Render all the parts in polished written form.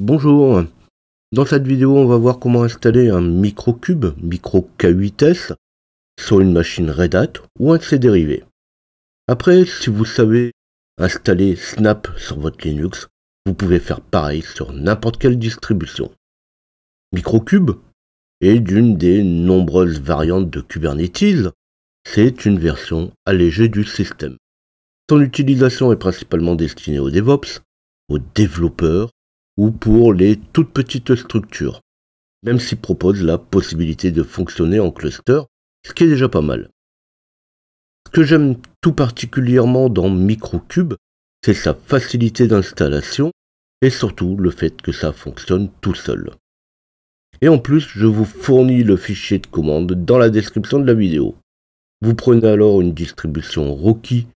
Bonjour, dans cette vidéo on va voir comment installer un microcube, MicroK8s, sur une machine Red Hat ou un de ses dérivés. Après, si vous savez installer Snap sur votre Linux, vous pouvez faire pareil sur n'importe quelle distribution. Microcube est d'une des nombreuses variantes de Kubernetes, c'est une version allégée du système. Son utilisation est principalement destinée aux Devops, aux développeurs, ou pour les toutes petites structures, même s'il propose la possibilité de fonctionner en cluster, ce qui est déjà pas mal. Ce que j'aime tout particulièrement dans MicroKube, c'est sa facilité d'installation et surtout le fait que ça fonctionne tout seul. Et en plus, je vous fournis le fichier de commande dans la description de la vidéo. Vous prenez alors une distribution Rocky,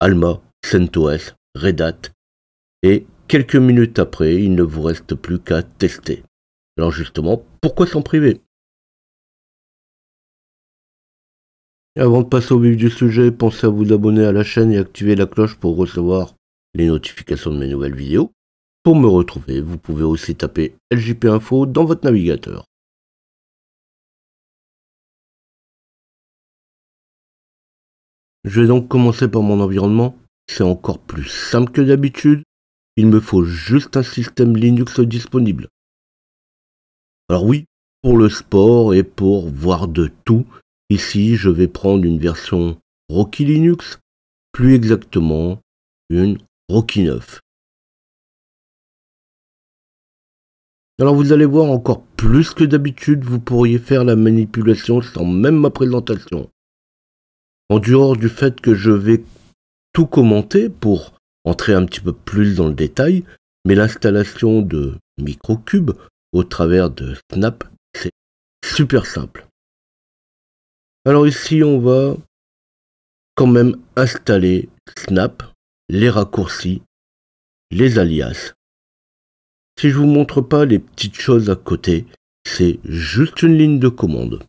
Alma, CentOS, Red Hat et quelques minutes après, il ne vous reste plus qu'à tester. Alors justement, pourquoi s'en priver? Et avant de passer au vif du sujet, pensez à vous abonner à la chaîne et activer la cloche pour recevoir les notifications de mes nouvelles vidéos. Pour me retrouver, vous pouvez aussi taper LGP Info dans votre navigateur. Je vais donc commencer par mon environnement. C'est encore plus simple que d'habitude. Il me faut juste un système Linux disponible. Alors oui, pour le sport et pour voir de tout, ici je vais prendre une version Rocky Linux, plus exactement une Rocky 9. Alors vous allez voir, encore plus que d'habitude, vous pourriez faire la manipulation sans même ma présentation. En dehors du fait que je vais tout commenter pour entrer un petit peu plus dans le détail, mais l'installation de MicroKube au travers de Snap, c'est super simple. Alors ici, on va quand même installer Snap, les raccourcis, les alias. Si je vous montre pas les petites choses à côté, c'est juste une ligne de commande.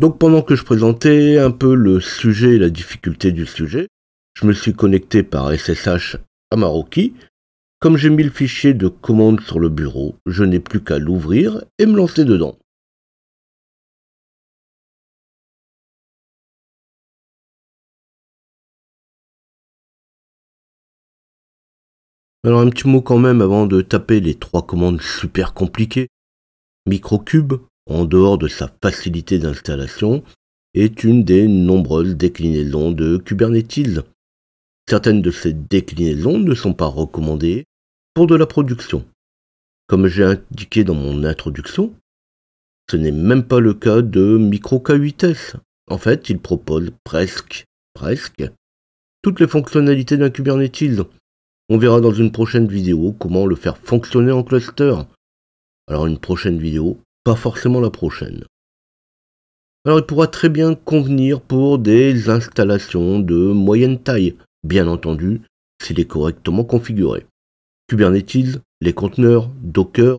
Donc pendant que je présentais un peu le sujet et la difficulté du sujet, je me suis connecté par SSH à ma Rocky. Comme j'ai mis le fichier de commande sur le bureau, je n'ai plus qu'à l'ouvrir et me lancer dedans. Alors un petit mot quand même avant de taper les trois commandes super compliquées. MicroKube, en dehors de sa facilité d'installation, est une des nombreuses déclinaisons de Kubernetes. Certaines de ces déclinaisons ne sont pas recommandées pour de la production. Comme j'ai indiqué dans mon introduction, ce n'est même pas le cas de MicroK8s. En fait, il propose presque toutes les fonctionnalités d'un Kubernetes. On verra dans une prochaine vidéo comment le faire fonctionner en cluster. Alors une prochaine vidéo, pas forcément la prochaine. Alors il pourra très bien convenir pour des installations de moyenne taille, bien entendu, s'il est correctement configuré. Kubernetes, les conteneurs, Docker,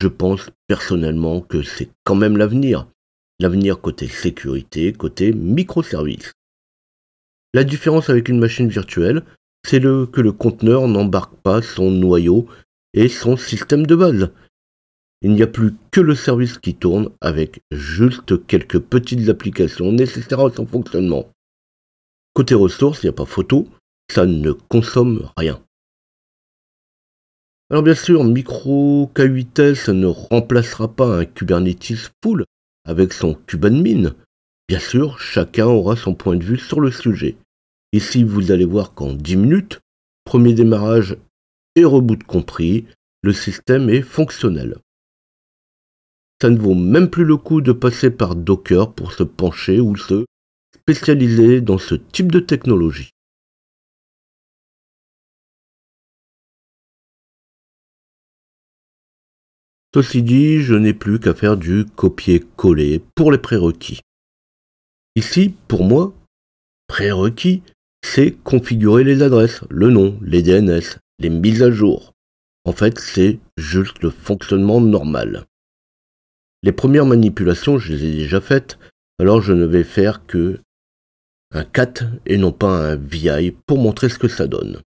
je pense personnellement que c'est quand même l'avenir. L'avenir côté sécurité, côté microservices. La différence avec une machine virtuelle, c'est que le conteneur n'embarque pas son noyau et son système de base. Il n'y a plus que le service qui tourne avec juste quelques petites applications nécessaires à son fonctionnement. Côté ressources, il n'y a pas photo, ça ne consomme rien. Alors bien sûr, MicroK8s ne remplacera pas un Kubernetes full avec son kubeadmin. Bien sûr, chacun aura son point de vue sur le sujet. Ici, vous allez voir qu'en 10 minutes, premier démarrage et reboot compris, le système est fonctionnel. Ça ne vaut même plus le coup de passer par Docker pour se pencher ou se spécialiser dans ce type de technologie. Ceci dit, je n'ai plus qu'à faire du copier-coller pour les prérequis. Ici, pour moi, prérequis, c'est configurer les adresses, le nom, les DNS, les mises à jour. En fait, c'est juste le fonctionnement normal. Les premières manipulations, je les ai déjà faites, alors je ne vais faire que un cat et non pas un VI pour montrer ce que ça donne.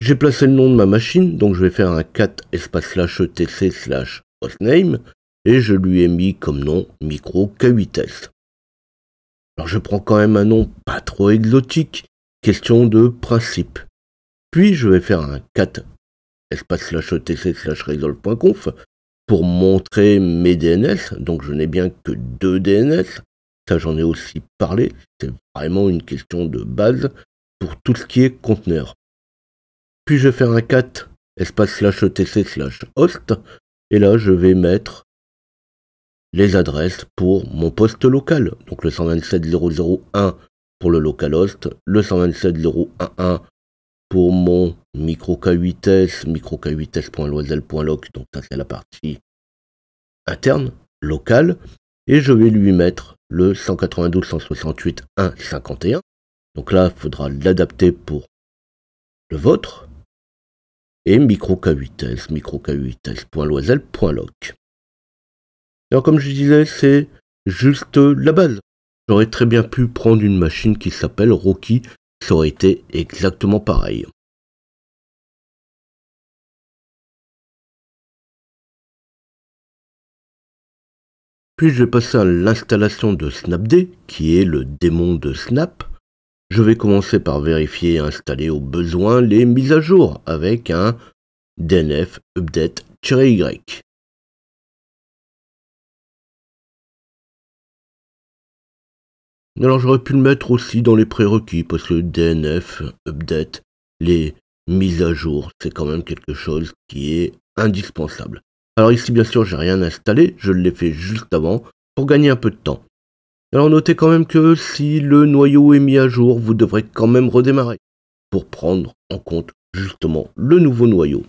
J'ai placé le nom de ma machine, donc je vais faire un cat /etc/hostname et je lui ai mis comme nom MicroK8s. Alors je prends quand même un nom pas trop exotique, question de principe. Puis je vais faire un cat /etc/resolve.conf pour montrer mes DNS, donc je n'ai bien que 2 DNS, ça j'en ai aussi parlé, c'est vraiment une question de base pour tout ce qui est conteneur. Puis je vais faire un cat /etc/host et là je vais mettre les adresses pour mon poste local, donc le 127.0.0.1 pour le localhost, le 127.0.1.1 pour mon MicroK8s, microk8s.loisel.log, donc ça c'est la partie interne, locale, et je vais lui mettre le 192.168.1.51, donc là il faudra l'adapter pour le vôtre, et MicroK8s, microk8s.loisel.log. Alors comme je disais, c'est juste la base. J'aurais très bien pu prendre une machine qui s'appelle Rocky, ça aurait été exactement pareil. Puis je vais passer à l'installation de Snapd, qui est le démon de Snap. Je vais commencer par vérifier et installer au besoin les mises à jour avec un dnf update-y. Alors j'aurais pu le mettre aussi dans les prérequis parce que DNF, update, les mises à jour, c'est quand même quelque chose qui est indispensable. Alors ici bien sûr j'ai rien installé, je l'ai fait juste avant pour gagner un peu de temps. Alors notez quand même que si le noyau est mis à jour, vous devrez quand même redémarrer pour prendre en compte justement le nouveau noyau.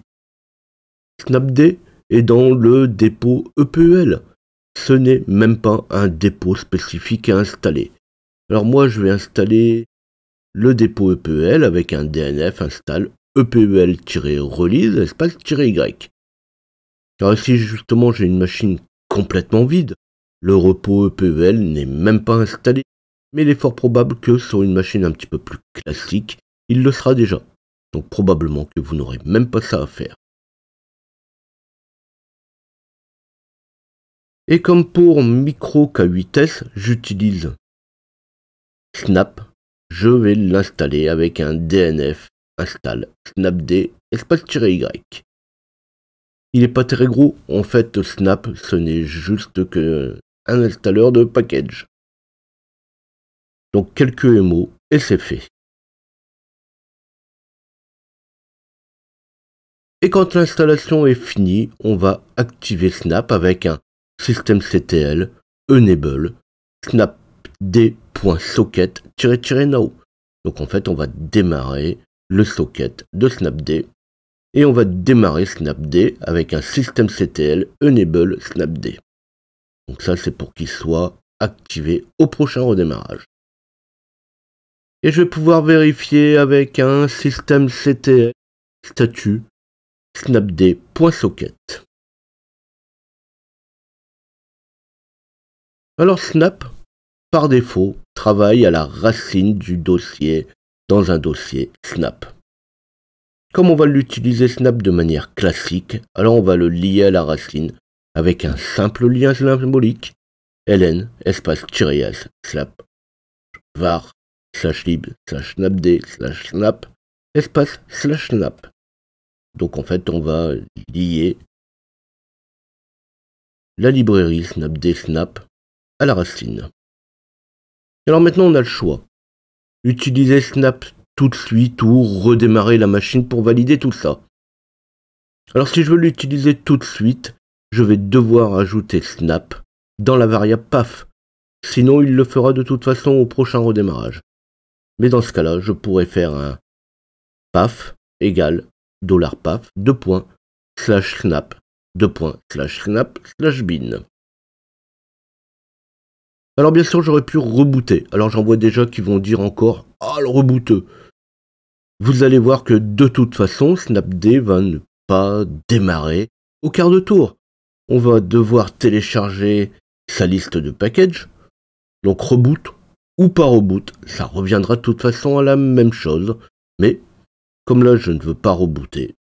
Snapd est dans le dépôt EPEL, ce n'est même pas un dépôt spécifique à installer. Alors moi je vais installer le dépôt EPEL avec un DNF install EPEL-release --y. Car ici justement j'ai une machine complètement vide, le repos EPEL n'est même pas installé, mais il est fort probable que sur une machine un petit peu plus classique, il le sera déjà. Donc probablement que vous n'aurez même pas ça à faire. Et comme pour MicroK8s, j'utilise Snap, je vais l'installer avec un dnf install snapd --y. Il n'est pas très gros, en fait Snap ce n'est juste que un installeur de package. Donc quelques mots et c'est fait. Et quand l'installation est finie, on va activer Snap avec un systemctl enable snapd.socket-now. Donc en fait on va démarrer le socket de Snapd et on va démarrer Snapd avec un systemctl enable Snapd. Donc ça c'est pour qu'il soit activé au prochain redémarrage. Et je vais pouvoir vérifier avec un systemctl statut snapd.socket. Alors Snap par défaut, travaille à la racine du dossier dans un dossier Snap. Comme on va l'utiliser Snap de manière classique, alors on va le lier à la racine avec un simple lien symbolique ln /var/lib/snapd/snap. Donc en fait, on va lier la librairie snapd snap à la racine. Alors maintenant on a le choix, utiliser Snap tout de suite ou redémarrer la machine pour valider tout ça. Alors si je veux l'utiliser tout de suite, je vais devoir ajouter Snap dans la variable PAF, sinon il le fera de toute façon au prochain redémarrage. Mais dans ce cas-là, je pourrais faire un PAF égale $PAF $snap/snap/bin. Alors bien sûr j'aurais pu rebooter, alors j'en vois déjà qui vont dire encore « Ah, le rebooteux !» Vous allez voir que de toute façon Snapd va ne pas démarrer au quart de tour. On va devoir télécharger sa liste de packages, donc reboot ou par reboot. Ça reviendra de toute façon à la même chose, mais comme là je ne veux pas rebooter,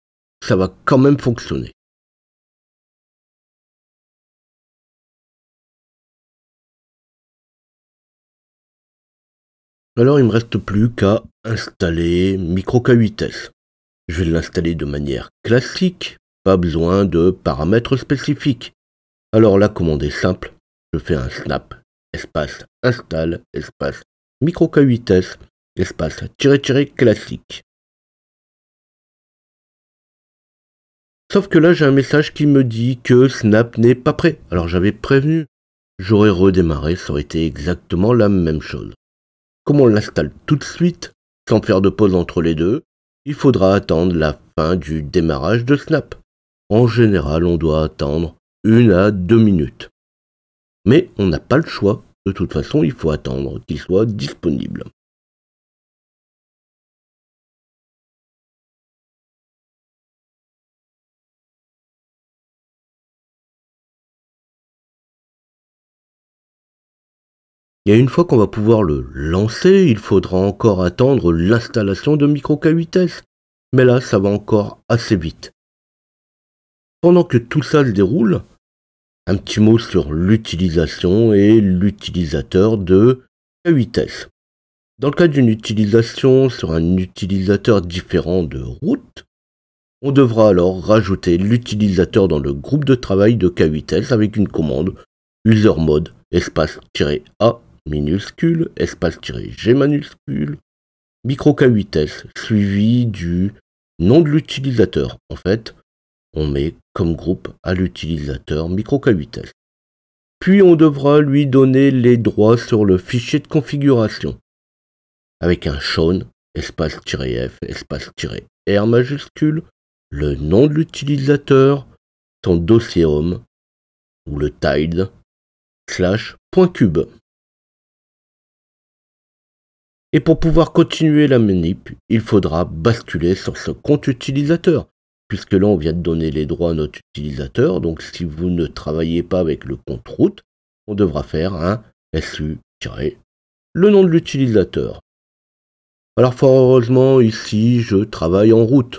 ça va quand même fonctionner. Alors il ne me reste plus qu'à installer MicroK8s. Je vais l'installer de manière classique, pas besoin de paramètres spécifiques. Alors la commande est simple, je fais un snap, espace install, espace MicroK8s, espace --classique. Sauf que là j'ai un message qui me dit que Snap n'est pas prêt. Alors j'avais prévenu, j'aurais redémarré, ça aurait été exactement la même chose. Comme on l'installe tout de suite, sans faire de pause entre les deux, il faudra attendre la fin du démarrage de Snap. En général, on doit attendre 1 à 2 minutes. Mais on n'a pas le choix, de toute façon, il faut attendre qu'il soit disponible. Et une fois qu'on va pouvoir le lancer, il faudra encore attendre l'installation de MicroK8s. Mais là, ça va encore assez vite. Pendant que tout ça se déroule, un petit mot sur l'utilisation et l'utilisateur de K8s. Dans le cas d'une utilisation sur un utilisateur différent de root, on devra alors rajouter l'utilisateur dans le groupe de travail de K8s avec une commande usermod espace-a minuscule, espace-g minuscule, MicroK8s, suivi du nom de l'utilisateur. En fait, on met comme groupe à l'utilisateur MicroK8s. Puis on devra lui donner les droits sur le fichier de configuration, avec un shawn, espace-f, espace-r majuscule, le nom de l'utilisateur, son dossier home, ou le tilde, /.cube. Et pour pouvoir continuer la manip, il faudra basculer sur ce compte utilisateur, puisque là on vient de donner les droits à notre utilisateur, donc si vous ne travaillez pas avec le compte root, on devra faire un su- le nom de l'utilisateur. Alors fort heureusement ici je travaille en root,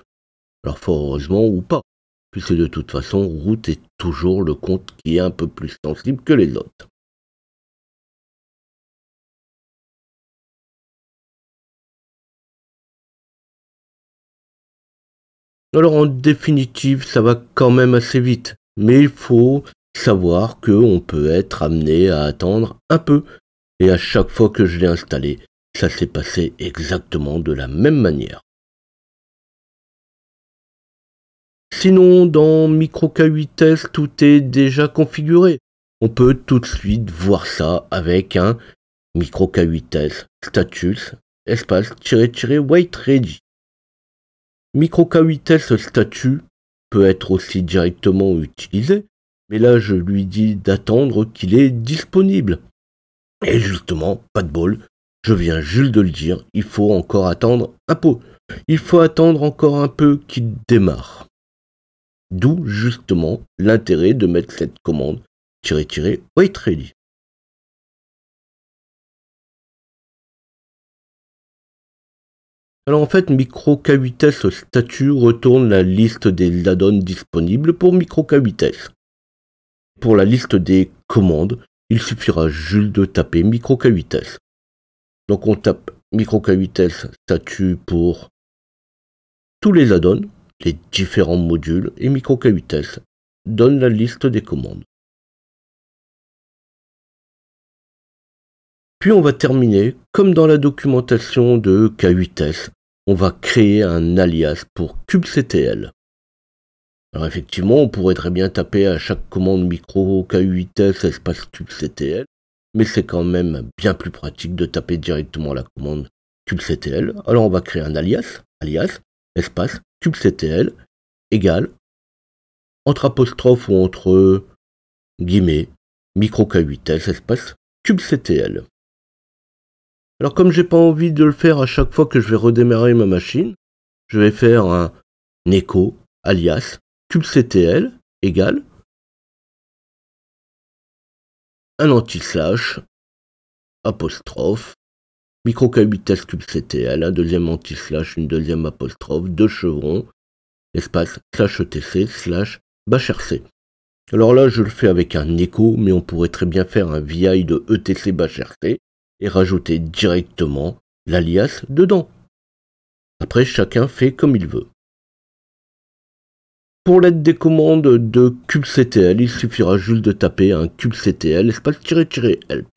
alors fort heureusement ou pas, puisque de toute façon, root est toujours le compte qui est un peu plus sensible que les autres. Alors en définitive, ça va quand même assez vite, mais il faut savoir qu'on peut être amené à attendre un peu. Et à chaque fois que je l'ai installé, ça s'est passé exactement de la même manière. Sinon, dans MicroK8s, tout est déjà configuré. On peut tout de suite voir ça avec un MicroK8s status espace-wait ready. MicroK8s statut peut être aussi directement utilisé, mais là je lui dis d'attendre qu'il est disponible. Et justement, pas de bol, je viens juste de le dire, il faut encore attendre un peu. Il faut attendre encore un peu qu'il démarre. D'où justement l'intérêt de mettre cette commande "-wait ready". Alors en fait, MicroK8s statut retourne la liste des add-ons disponibles pour MicroK8s. Pour la liste des commandes, il suffira juste de taper MicroK8s. Donc on tape MicroK8s statut pour tous les add-ons, les différents modules, et MicroK8s donne la liste des commandes. Puis on va terminer, comme dans la documentation de K8s, on va créer un alias pour kubectl. Alors effectivement, on pourrait très bien taper à chaque commande MicroK8s espace kubectl, mais c'est quand même bien plus pratique de taper directement la commande kubectl. Alors on va créer un alias, espace kubectl égale entre apostrophe ou entre guillemets MicroK8s espace kubectl. Alors comme j'ai pas envie de le faire à chaque fois que je vais redémarrer ma machine, je vais faire un écho alias kubectl égale un anti-slash apostrophe MicroK8s kubectl, un deuxième anti-slash, une deuxième apostrophe, deux chevrons, espace, slash etc, slash, bashrc. Alors là, je le fais avec un écho, mais on pourrait très bien faire un VI de etc bashrc et rajouter directement l'alias dedans. Après, chacun fait comme il veut. Pour l'aide des commandes de kubectl, il suffira juste de taper un kubectl --help.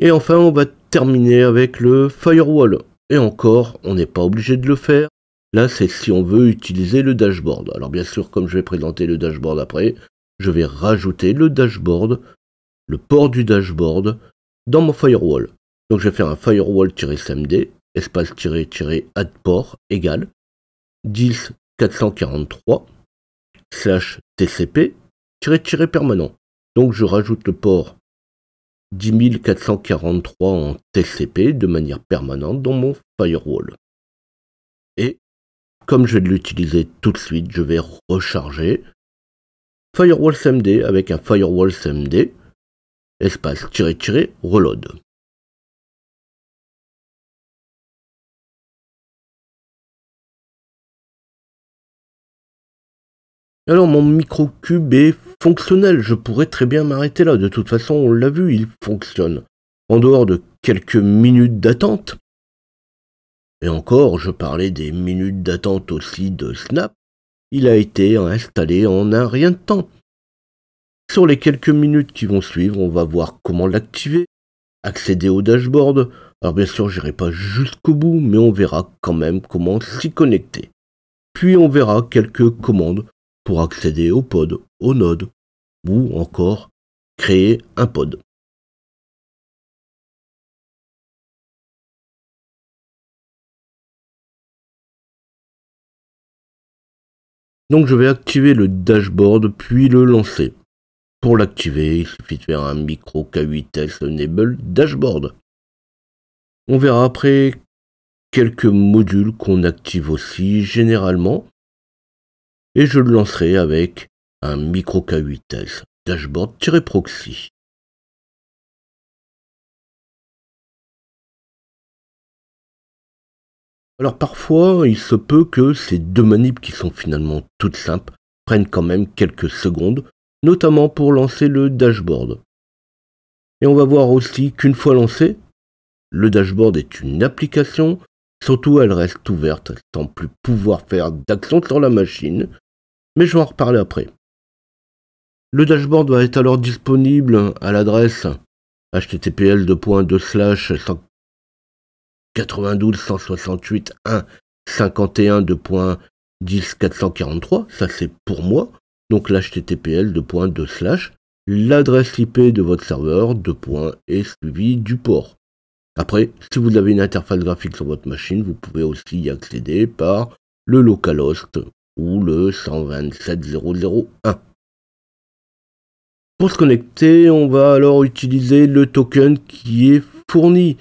Et enfin, on va terminer avec le firewall. Et encore, on n'est pas obligé de le faire. Là, c'est si on veut utiliser le dashboard. Alors bien sûr, comme je vais présenter le dashboard après, je vais rajouter le dashboard, le port du dashboard, dans mon firewall. Donc je vais faire un firewall-cmd, espace-add-port égale 10.443 slash tcp-permanent. Donc je rajoute le port 10.443 en TCP de manière permanente dans mon firewall. Et comme je vais l'utiliser tout de suite, je vais recharger firewall cmd avec un firewall cmd espace-reload. Alors mon microcube est fonctionnel, je pourrais très bien m'arrêter là, de toute façon on l'a vu, il fonctionne, en dehors de quelques minutes d'attente. Et encore, je parlais des minutes d'attente aussi de Snap, il a été installé en un rien de temps. Sur les quelques minutes qui vont suivre, on va voir comment l'activer, accéder au dashboard, alors bien sûr j'irai pas jusqu'au bout, mais on verra quand même comment s'y connecter. Puis on verra quelques commandes pour accéder au pod, au node, ou encore créer un pod. Donc je vais activer le dashboard puis le lancer. Pour l'activer, il suffit de faire un microK8s enable dashboard. On verra après quelques modules qu'on active aussi généralement. Et je le lancerai avec un microK8s dashboard-proxy. Alors parfois, il se peut que ces deux manips qui sont finalement toutes simples prennent quand même quelques secondes, notamment pour lancer le dashboard. Et on va voir aussi qu'une fois lancé, le dashboard est une application, surtout elle reste ouverte sans plus pouvoir faire d'action sur la machine, mais je vais en reparler après. Le dashboard va être alors disponible à l'adresse httpl://92.168.1.51.10.443, ça c'est pour moi, donc l'adresse IP de votre serveur, et suivi du port. Après, si vous avez une interface graphique sur votre machine, vous pouvez aussi y accéder par le localhost ou le 127.0.0.1. Pour se connecter, on va alors utiliser le token qui est fourni.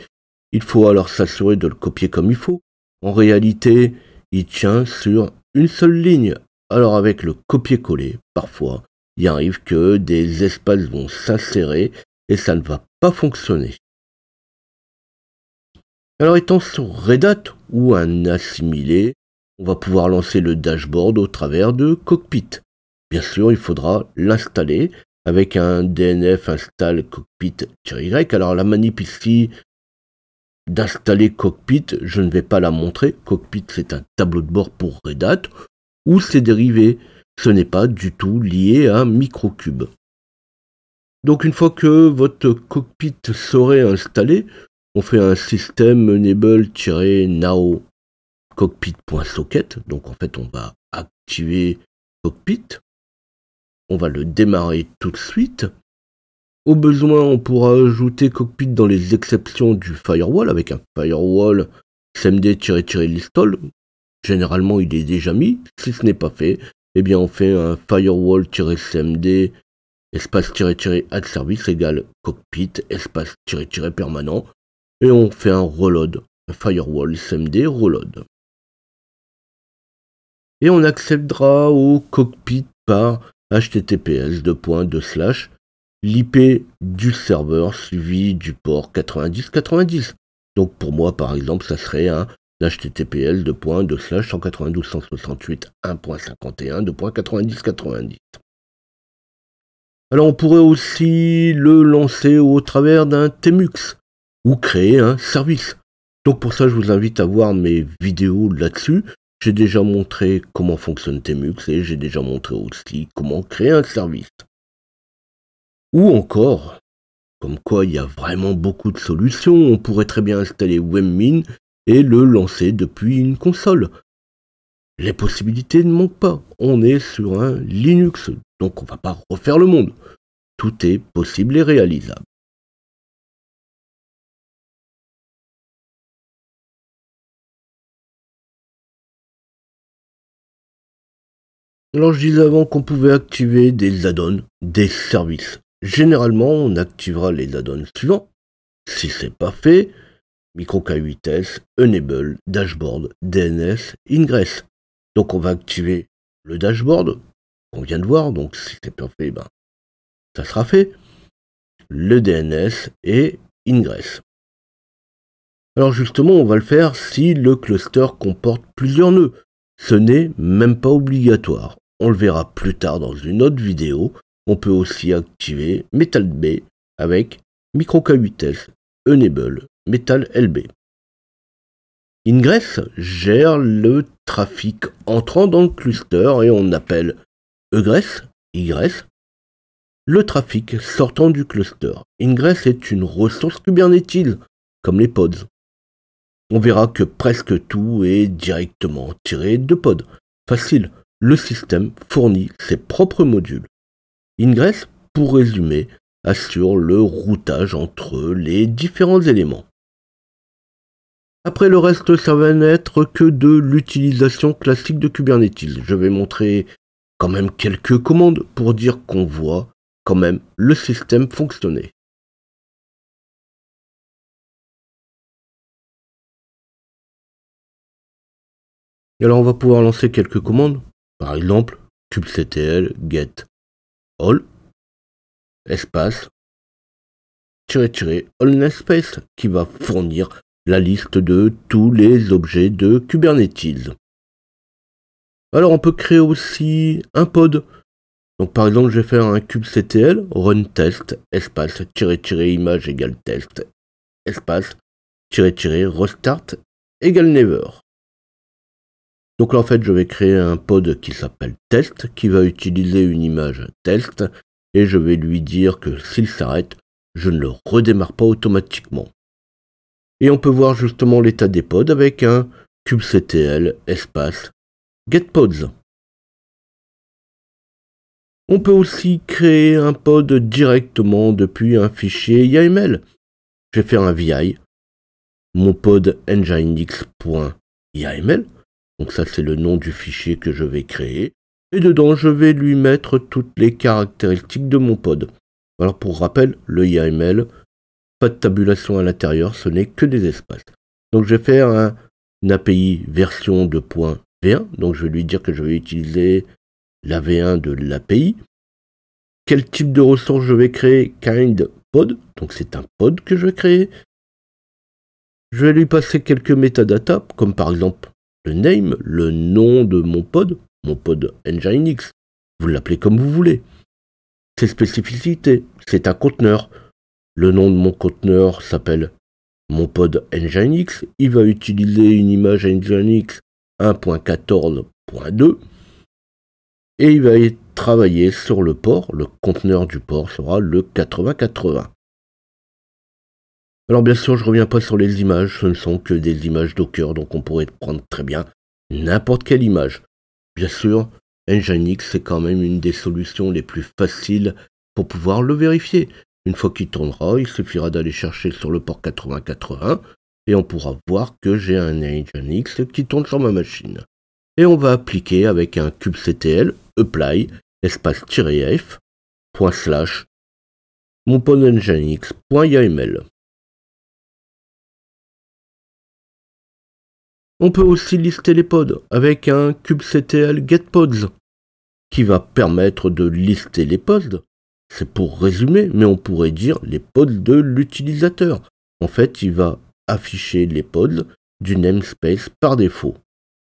Il faut alors s'assurer de le copier comme il faut. En réalité, il tient sur une seule ligne. Alors avec le copier-coller, parfois, il arrive que des espaces vont s'insérer et ça ne va pas fonctionner. Alors étant sur Red Hat ou un assimilé, on va pouvoir lancer le dashboard au travers de Cockpit. Bien sûr, il faudra l'installer avec un DNF install cockpit-y. Alors la manip ici d'installer Cockpit, je ne vais pas la montrer. Cockpit, c'est un tableau de bord pour Red Hat ou ses dérivés. Ce n'est pas du tout lié à MicroKube. Donc une fois que votre Cockpit serait installé, on fait un système enable-now cockpit.socket. Donc en fait, on va activer Cockpit. On va le démarrer tout de suite. Au besoin, on pourra ajouter Cockpit dans les exceptions du firewall avec un firewall cmd-listall. Généralement, il est déjà mis. Si ce n'est pas fait, eh bien, on fait un firewall-cmd espace-add-service égale cockpit espace-permanent. Et on fait un reload, un firewall cmd reload. Et on accédera au cockpit par https://. l'IP du serveur suivi du port 9090. Donc pour moi, par exemple, ça serait un httpl://192.168.1.51/.90.90. Alors on pourrait aussi le lancer au travers d'un TMUX ou créer un service. Donc pour ça, je vous invite à voir mes vidéos là-dessus. J'ai déjà montré comment fonctionne TMUX et j'ai déjà montré aussi comment créer un service. Ou encore, comme quoi il y a vraiment beaucoup de solutions, on pourrait très bien installer Webmin et le lancer depuis une console. Les possibilités ne manquent pas. On est sur un Linux, donc on ne va pas refaire le monde. Tout est possible et réalisable. Alors je disais avant qu'on pouvait activer des add-ons, des services. Généralement, on activera les add-ons suivants. Si ce n'est pas fait, MicroK8s, Enable, Dashboard, DNS, Ingress. Donc on va activer le dashboard qu'on vient de voir. Donc si ce n'est pas fait, ben, ça sera fait. Le DNS et Ingress. Alors justement, on va le faire si le cluster comporte plusieurs nœuds. Ce n'est même pas obligatoire. On le verra plus tard dans une autre vidéo. On peut aussi activer MetalB avec MicroK8s, Enable, MetalLB. Ingress gère le trafic entrant dans le cluster et on appelle Egress, Egress, le trafic sortant du cluster. Ingress est une ressource Kubernetes, comme les pods. On verra que presque tout est directement tiré de pods. Facile, le système fournit ses propres modules. Ingress, pour résumer, assure le routage entre les différents éléments. Après, le reste, ça va n'être que de l'utilisation classique de Kubernetes. Je vais montrer quand même quelques commandes pour dire qu'on voit quand même le système fonctionner. Et alors, on va pouvoir lancer quelques commandes. Par exemple, kubectl get all, espace, allNespace, qui va fournir la liste de tous les objets de Kubernetes. Alors on peut créer aussi un pod. Donc par exemple, je vais faire un kubectl run test, espace, image égale test, espace, restart égale never. Donc là, en fait, je vais créer un pod qui s'appelle test, qui va utiliser une image test, et je vais lui dire que s'il s'arrête, je ne le redémarre pas automatiquement. Et on peut voir justement l'état des pods avec un kubectl espace getPods. On peut aussi créer un pod directement depuis un fichier YAML. Je vais faire un VI, mon pod NGINX.YAML. Donc ça, c'est le nom du fichier que je vais créer. Et dedans, je vais lui mettre toutes les caractéristiques de mon pod. Alors pour rappel, le YAML, pas de tabulation à l'intérieur, ce n'est que des espaces. Donc je vais faire une API version de .v1. Donc je vais lui dire que je vais utiliser la v1 de l'API. Quel type de ressource je vais créer? Kind pod. Donc c'est un pod que je vais créer. Je vais lui passer quelques métadatas, comme par exemple le name, le nom de mon pod NGINX, vous l'appelez comme vous voulez. Ses spécificités, c'est un conteneur. Le nom de mon conteneur s'appelle mon pod NGINX. Il va utiliser une image NGINX 1.14.2 et il va travailler sur le port. Le conteneur du port sera le 8080. Alors bien sûr, je ne reviens pas sur les images, ce ne sont que des images Docker, donc on pourrait prendre très bien n'importe quelle image. Bien sûr, NGINX, c'est quand même une des solutions les plus faciles pour pouvoir le vérifier. Une fois qu'il tournera, il suffira d'aller chercher sur le port 8080, et on pourra voir que j'ai un NGINX qui tourne sur ma machine. Et on va appliquer avec un kubectl apply espace-f point slash mon pod NGINX.yaml. On peut aussi lister les pods avec un kubectl getPods qui va permettre de lister les pods. C'est pour résumer, mais on pourrait dire les pods de l'utilisateur. En fait, il va afficher les pods du namespace par défaut.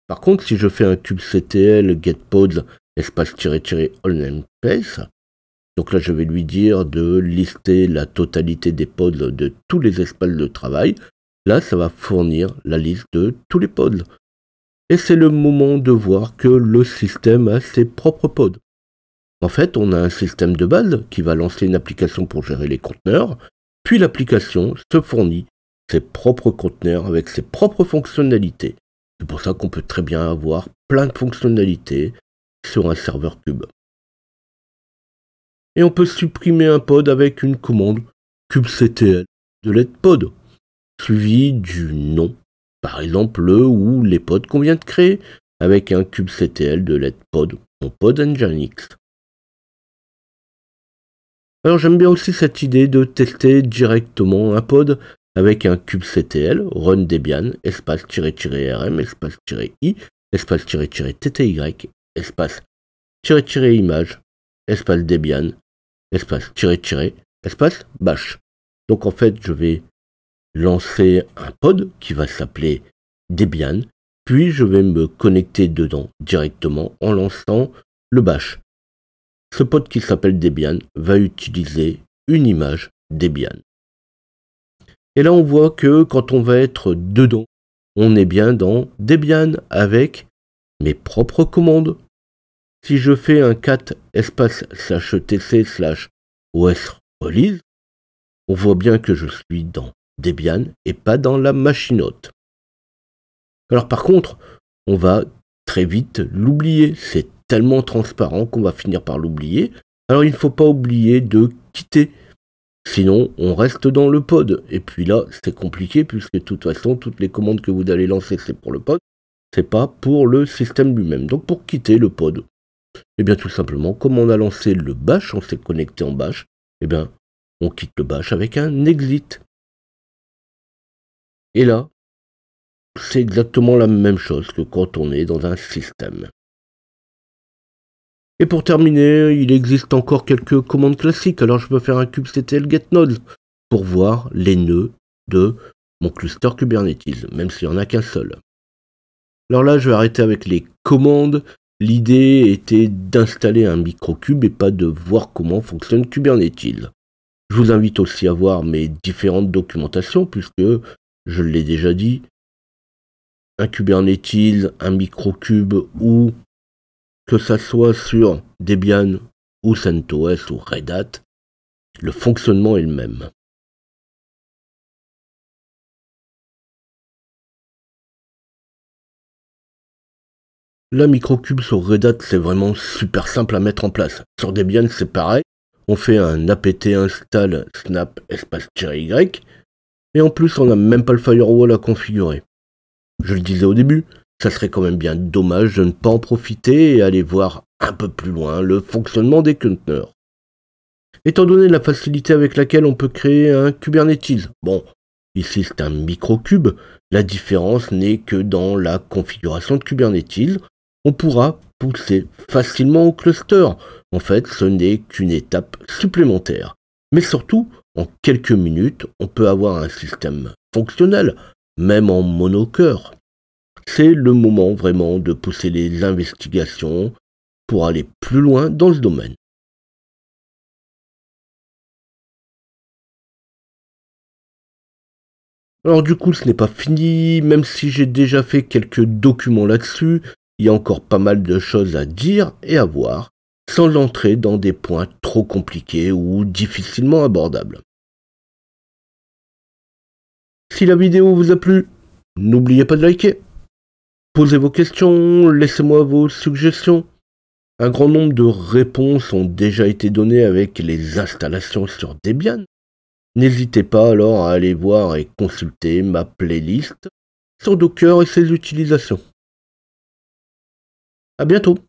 Par contre, si je fais un kubectl getPods espace-all namespace, donc là je vais lui dire de lister la totalité des pods de tous les espaces de travail, là ça va fournir la liste de tous les pods. Et c'est le moment de voir que le système a ses propres pods. En fait, on a un système de base qui va lancer une application pour gérer les conteneurs, puis l'application se fournit ses propres conteneurs avec ses propres fonctionnalités. C'est pour ça qu'on peut très bien avoir plein de fonctionnalités sur un serveur kube. Et on peut supprimer un pod avec une commande kubectl delete pod, suivi du nom. Par exemple, le ou les pods qu'on vient de créer, avec un kubectl delete pod, mon pod NGINX. Alors j'aime bien aussi cette idée de tester directement un pod avec un kubectl run debian espace-rm espace-i espace-tty espace-image espace-debian espace-bash. Donc en fait, je vais lancer un pod qui va s'appeler Debian, puis je vais me connecter dedans directement en lançant le bash. Ce pod qui s'appelle Debian va utiliser une image Debian. Et là on voit que quand on va être dedans, on est bien dans Debian avec mes propres commandes. Si je fais un cat /etc/os-release, on voit bien que je suis dans Debian et pas dans la machinote. Alors par contre, on va très vite l'oublier. C'est tellement transparent qu'on va finir par l'oublier. Alors il ne faut pas oublier de quitter. Sinon, on reste dans le pod. Et puis là, c'est compliqué puisque de toute façon, toutes les commandes que vous allez lancer, c'est pour le pod. C'est pas pour le système lui-même. Donc pour quitter le pod, eh bien tout simplement, comme on a lancé le bash, on s'est connecté en bash, eh bien on quitte le bash avec un exit. Et là, c'est exactement la même chose que quand on est dans un système. Et pour terminer, il existe encore quelques commandes classiques. Alors je peux faire un kubectl getNodes pour voir les nœuds de mon cluster Kubernetes, même s'il n'y en a qu'un seul. Alors là, je vais arrêter avec les commandes. L'idée était d'installer un microkube et pas de voir comment fonctionne Kubernetes. Je vous invite aussi à voir mes différentes documentations puisque, je l'ai déjà dit, un Kubernetes, un microkube ou que ça soit sur Debian ou CentOS ou Red Hat, le fonctionnement est le même. La microkube sur Red Hat, c'est vraiment super simple à mettre en place. Sur Debian, c'est pareil. On fait un apt install snap -y. Et en plus, on n'a même pas le firewall à configurer. Je le disais au début, ça serait quand même bien dommage de ne pas en profiter et aller voir un peu plus loin le fonctionnement des conteneurs. Étant donné la facilité avec laquelle on peut créer un Kubernetes, bon, ici c'est un microkube, la différence n'est que dans la configuration de Kubernetes, on pourra pousser facilement au cluster. En fait, ce n'est qu'une étape supplémentaire. Mais surtout, en quelques minutes, on peut avoir un système fonctionnel, même en monocœur. C'est le moment vraiment de pousser les investigations pour aller plus loin dans ce domaine. Alors du coup, ce n'est pas fini, même si j'ai déjà fait quelques documents là-dessus, il y a encore pas mal de choses à dire et à voir, sans entrer dans des points trop compliqués ou difficilement abordables. Si la vidéo vous a plu, n'oubliez pas de liker. Posez vos questions, laissez-moi vos suggestions. Un grand nombre de réponses ont déjà été données avec les installations sur Debian. N'hésitez pas alors à aller voir et consulter ma playlist sur Docker et ses utilisations. À bientôt.